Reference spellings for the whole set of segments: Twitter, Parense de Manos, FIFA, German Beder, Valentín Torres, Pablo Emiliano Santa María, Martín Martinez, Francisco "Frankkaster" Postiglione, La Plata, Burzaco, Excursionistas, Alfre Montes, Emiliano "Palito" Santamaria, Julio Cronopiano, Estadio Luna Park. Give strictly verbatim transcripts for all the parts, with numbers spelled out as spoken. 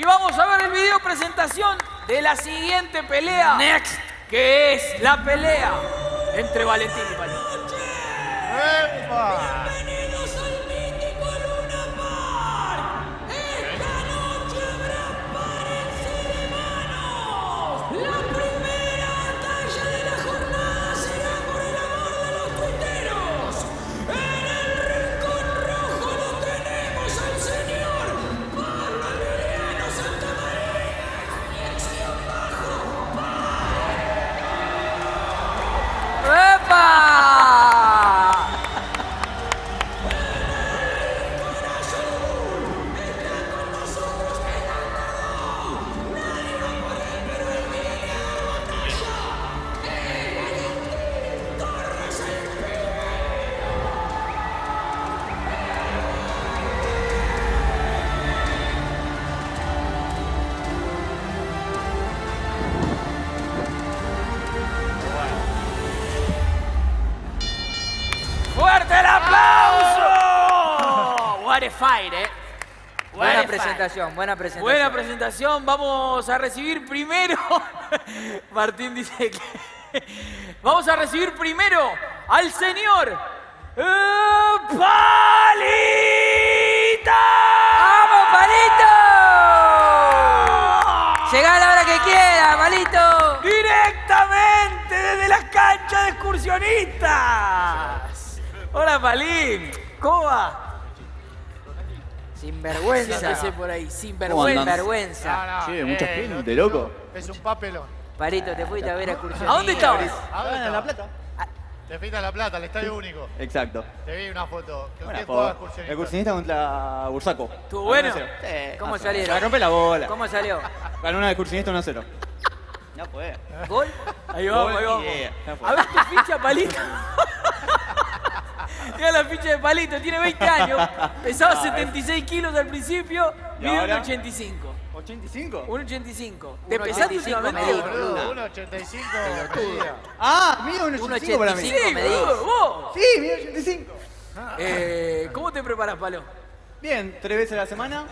Y vamos a ver el video presentación de la siguiente pelea. Next. Que es la pelea entre Valentín y Palito. ¡Epa! Bienvenidos al mítico Luna Park. Esta noche habrá parense de manos. La primera batalla de la jornada será por el amor de los tuiteros. En el rincón rojo lo tenemos al señor Pablo Emiliano Santa María. Acción bajo. ¡Epa! Fire, ¿eh? Buena presentación, buena presentación. Buena presentación. Vamos a recibir primero... Martín dice que... Vamos a recibir primero al señor... ¡Palito! ¡Vamos, Palito! Llegá a la hora que quiera, Palito. Directamente desde las canchas de Excursionistas. Hola, Palín. ¿Cómo va? Sinvergüenza. Siéntese por ahí, sinvergüenza. Sinvergüenza. No, no. Che, mucha eh, gente, loco. loco. Es un papelón. Palito, te fuiste a ver a Excursionistas. ¿A dónde estabas? Ah, en La Plata. Ah. Te fuiste a La Plata, al Estadio Único. Exacto. Te vi una foto. ¿Quién jugaba Excursionistas? Excursionistas contra Burzaco. ¿Tú bueno? Sí. ¿Cómo salió? La rompe la bola. ¿Cómo salió? Ganó una de Excursionistas uno a cero. No puede. ¿Gol? Ahí vamos, ahí vamos. Yeah. No a ver tu ficha, Palito. Mira la ficha de Palito, tiene veinte años, pesaba setenta y seis kilos al principio, mide uno ochenta y cinco. ¿ochenta y cinco? uno ochenta y cinco. ¿Te pesaste últimamente? uno ochenta y cinco. Ah, mide uno ochenta y cinco para mí. Sí, me dijo. Sí, mide uno ochenta y cinco. Eh, ¿Cómo te preparas, Palo? Bien, tres veces a la semana,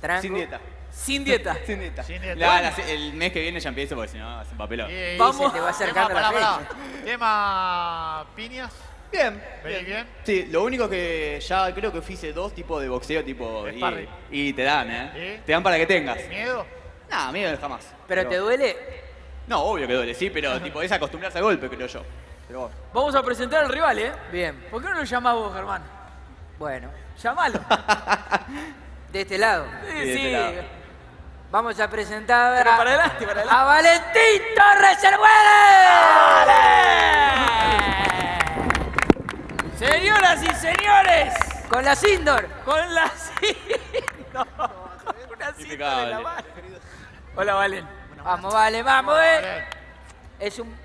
Tranco. sin dieta. Sin dieta. Sin dieta. Sin dieta. La, la, el mes que viene ya empiezo porque si no, hacen papelón. Y, y, Vamos. Se te va acercando tema, la fecha. Para, tema piñas. Bien. ¿Venís bien? Sí, lo único que ya creo que hice dos tipos de boxeo, tipo... Y, y te dan, ¿eh? ¿Sí? Te dan para que tengas. ¿Miedo? No, miedo jamás. ¿Pero, pero te duele? No, obvio que duele, sí, pero tipo es acostumbrarse al golpe, creo yo. Pero bueno. Vamos a presentar al rival, ¿eh? Bien. ¿Por qué no lo llamás vos, Germán? Bueno. Llamalo. De este lado. Sí, sí. Este lado. Vamos a presentar a, para adelante, para adelante. a Valentín Torres, el Señoras y señores, con la Sindor, con la Sindor, con una Sindor en la mano. Hola, Valen. Vamos, Valen, vamos, eh. Es un...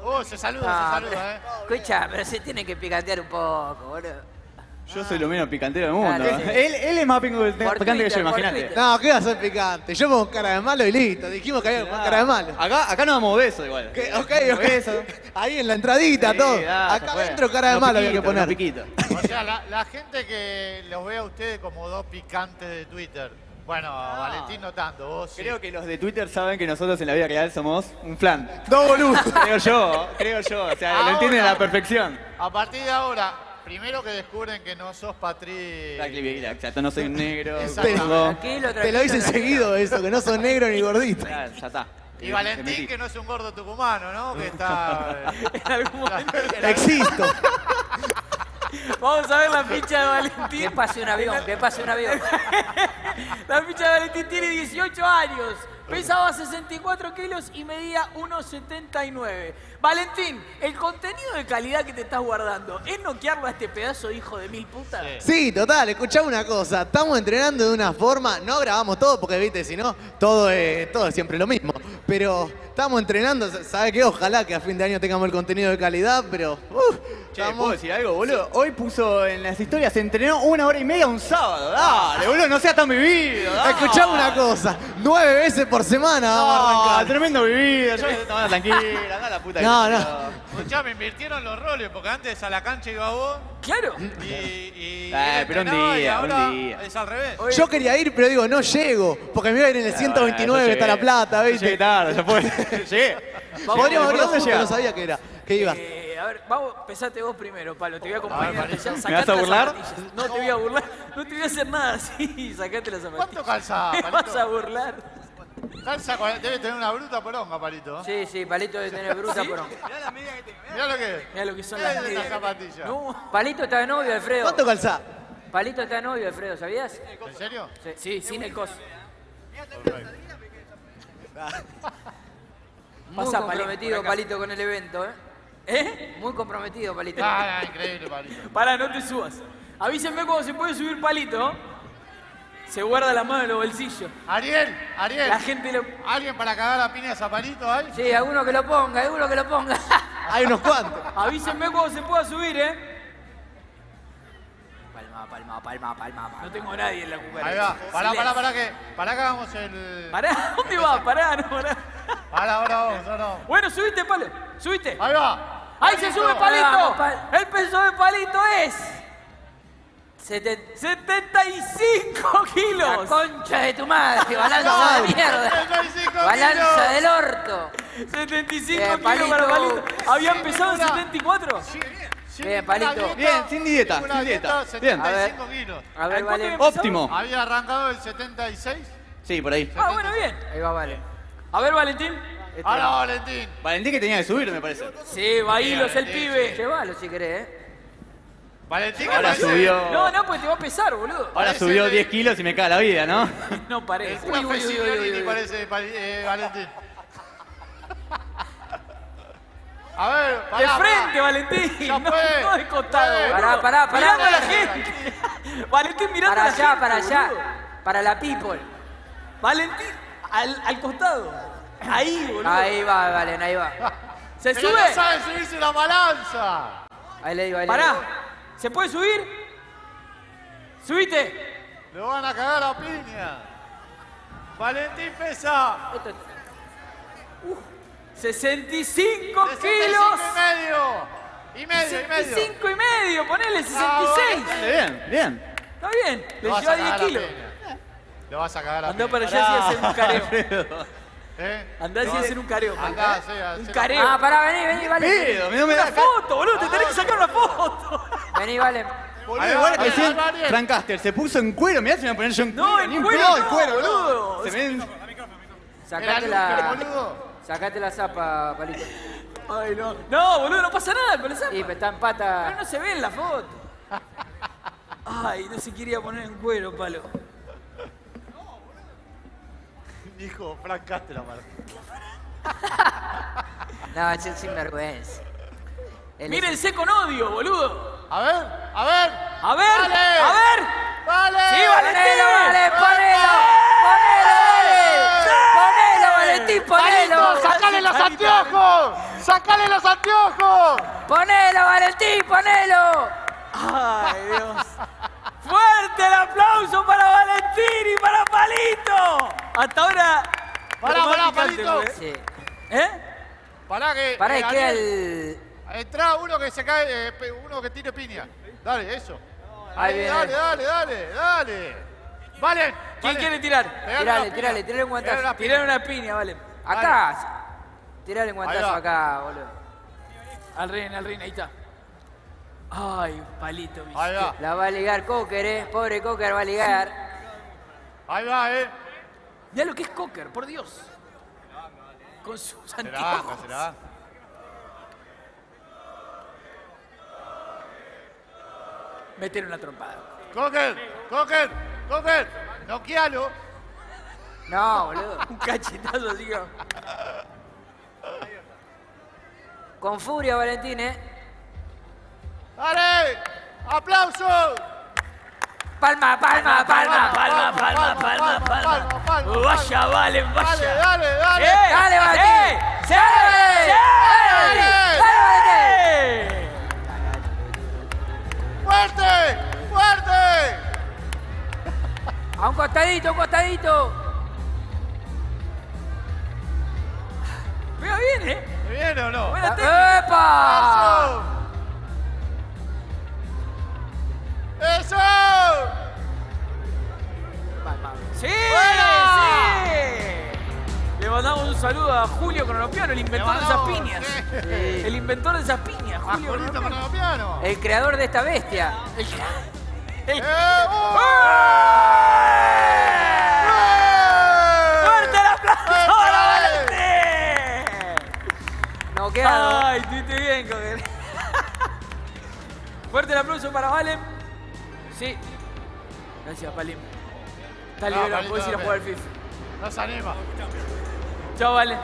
Oh, se saluda, ah, se saluda, eh. Escucha, pero se tiene que picantear un poco, boludo. Yo soy lo menos picantero del mundo. Claro, sí. él, él es más picante que yo, imagínate. No, ¿qué va a ser picante? Yo pongo cara de malo y listo. Dijimos que había cara de malo. Acá, acá no damos besos igual. ¿Qué? Ok, ok. Besos. Ahí en la entradita, sí, todo. Da, acá adentro cara de no malo piquito, había que poner. No o sea, la, la gente que los ve a ustedes como dos picantes de Twitter. Bueno, no. Valentín no tanto, vos sí. Creo que los de Twitter saben que nosotros en la vida real somos un flan. Dos boludos. Creo yo, creo yo. O sea, ahora, lo entienden a la perfección. A partir de ahora... Primero que descubren que no sos patri... Exacto, no soy negro. Exacto. Te lo dicen seguido eso, que no sos negro ni gordito. Ya, ya está. Y Valentín que no es un gordo tucumano, ¿no? Que está... en algún momento... Existo. Vamos a ver la ficha de Valentín. Que pase un avión, que pase un avión. La ficha de Valentín tiene dieciocho años. Pesaba sesenta y cuatro kilos y medía uno setenta y nueve. Valentín, el contenido de calidad que te estás guardando, ¿es noquearlo a este pedazo de hijo de mil putas? Sí, total, escuchá una cosa. Estamos entrenando de una forma, no grabamos todo porque, viste, si no, todo es, todo es siempre lo mismo. Pero estamos entrenando, ¿sabes qué? Ojalá que a fin de año tengamos el contenido de calidad, pero... Uh, che, estamos... ¿puedo decir algo, boludo? Hoy puso en las historias, se entrenó una hora y media un sábado. Dale, boludo, no seas tan vivido. Dale. Escuchá una cosa, nueve veces por por semana. No, vamos a tremendo vivido. Yo estaba tranquila, anda la puta. No, no. Escuchá, me invirtieron los roles porque antes a la cancha iba vos. Claro. Y, y, eh, y pero un día, y ahora un día. Es al revés. Oye, yo quería ir, pero digo, no llego. Porque me iba a ir en el ciento veintinueve, está La Plata, ¿viste? Llegué tarde, ya fue. Llegué. Podríamos haber ido justo, no sabía que era. Que ibas. Eh, A ver, vamos, pesate vos primero, Palo, te voy a acompañar. A ver, ya, ¿me vas a burlar? No, no te voy a burlar, no te voy a hacer nada así, sacate las zapatillas. ¿Cuánto calza, Palito? ¿Me vas a burlar? Calza, debe tener una bruta poronga, Palito. Sí, sí, Palito debe tener bruta ¿Sí? poronga. Mirá la medida que tengo. Mirá lo que es. Mirá lo que son las medidas. Zapatillas. No. Palito está de novio, Alfredo. ¿Cuánto calza? Palito está de novio, Alfredo, ¿sabías? ¿En serio? Sí, sí, sin el coso. Mirá, muy comprometido, Palito, con el evento, ¿eh? ¿Eh? Muy comprometido, Palito. Ah, increíble, Palito. Pará, no te subas. Avísenme cuando se puede subir, Palito. Se guarda la mano en los bolsillos. Ariel, Ariel. La gente lo... ¿Alguien para cagar a piñas a Palito hay? Sí, alguno que lo ponga, alguno que lo ponga. Hay unos cuantos. Avísenme cuando se pueda subir, ¿eh? Palma, palma, palma, palma, palma. No tengo a nadie en la cucaracha. Ahí va. Pará, pará, pará, que... Pará que hagamos el... Pará, ¿dónde va? Pará, no, pará. Pará, ahora vamos, ahora vamos. Bueno, subiste, Palo. Subiste. Ahí va. ¡Ahí se sube, Palito! Vamos, pal el peso de Palito es... setenta y cinco kilos. La concha de tu madre, balanza de mierda. Balanza del orto. setenta y cinco kilos para Palito. Había empezado en setenta y cuatro. Bien, Palito. Bien, sin dieta, sin dieta. setenta y cinco kilos. A ver, Vale. Óptimo. ¿Había arrancado el setenta y seis? Sí, por ahí. Ah, bueno, bien. Ahí va, Vale. A ver, Valentín. Este ¡Ahora, era... Valentín! Valentín que tenía que subir, me parece. Sí, Bailos, el pibe. Sí. Llévalo si querés, ¿eh? Valentín ahora que subió... No, no, porque te va a pesar, boludo. Ahora parece subió de... diez kilos y me caga la vida, ¿no? No parece. Uy, uy, uy, uy, uy, uy, uy. Parece eh, Valentín. A ver, pará, de frente, pará. Valentín. No, no de costado. Pará, pará, pará. Mirando a la gente. Valentín mirando a la gente. Para allá, para allá. Para la people. Valentín, al, al costado. Ahí, boludo. Ahí va, Valen, ahí va. ¿Se pero sube? No sabe subirse una balanza. Ahí le digo, ahí le digo. Pará. ¿Se puede subir? Subite. Lo van a cagar a piña. Valentín pesa. Esto... Uh, sesenta y cinco kilos. Y medio. Y medio, y medio. sesenta y cinco y medio, ponele sesenta y seis. Ah, bien, bien. Está bien, le lleva diez kilos. Lo vas a cagar a piña. Andó para allá y hace un careo. ¿Eh? Andás no, y hacer un careo. Andá, sí, un careo. Ah, pará, vení, vení, Vale. Pido, no me da una foto, boludo, ah, te tenés que sacar una foto. Vení, Vale. Recién Frankkaster se puso en cuero, mirá si me voy a poner yo en cuero. No, en cuero, no, en cuero, boludo. Se me... Sacate la... Sacate la zapa, Palito. Ay, no. No, boludo, no pasa nada con la zapa. Sí, pero está en pata. Pero no se ve en la foto. Ay, no se quería poner en cuero, Palo. Dijo Frankkaster, Martín. No, es sin vergüenza. Mírense con odio, boludo. A ver, a ver. A ver, vale. a ver. Vale. Sí, Valentín. Vale, ponelo. Ponelo, Valentín. Ponelo, Valentín, ponelo. Sacale los anteojos. Sacale los anteojos. Ponelo, Valentín, ponelo. Ay, Dios. Fuerte el aplauso para Valentín y para Palito. Hasta ahora... Pará, pará, Palito. Sí. ¿Eh? Pará que... Pará eh, que Ariel, el... Entrá uno que se cae, eh, uno que tire piña. Dale, eso. Ahí viene. Dale, dale, dale, dale. Vale. ¿Quién vale. quiere tirar? Tirale, tirale, tirale un guantazo. Tirale una piña, Vale. Acá. Vale. Tirale un guantazo acá, boludo. Al rin, al rin, ahí está. Ay, Palito, mi la va a ligar Cocker, eh. Pobre Cocker va a ligar. Ahí va, eh. Mirá lo que es Cocker, por Dios. Con sus anteojos. ¿Será? Meter una trompada. Cocker, Cocker, Cocker. Noquealo. No, boludo. Un cachetazo así. Con furia, Valentín, eh. ¡Dale! ¡Aplausos! Palma, palma, palma, palma, palma, palma, palma, palma. Vaya, Vale, vaya. Dale, dale, dale. Dale, Valentín. Dale, Valentín. Fuerte, fuerte. A un costadito, un costadito. viene o no? ¡Buena técnica! ¡Epa! ¡Eso! ¡Eso! ¡Sí! ¡Buena! ¡Sí! Le mandamos un saludo a Julio Cronopiano, el inventor de esas piñas. Sí. El inventor de esas piñas, Julio Cronopiano. Cronopiano. El creador de esta bestia. El... El... Eh, oh. ¡Eh! ¡Fuerte el aplauso para Valentín! No queda. Ay, estuviste bien, coger. Fuerte el aplauso para Valen. Sí. Gracias, Palín. Está no, liberado, podés ir a jugar al FIFA. No se anima. Chao, Valen.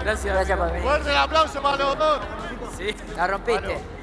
Gracias. Gracias, Fuerte el aplauso para los dos. Sí. La rompiste. Vale.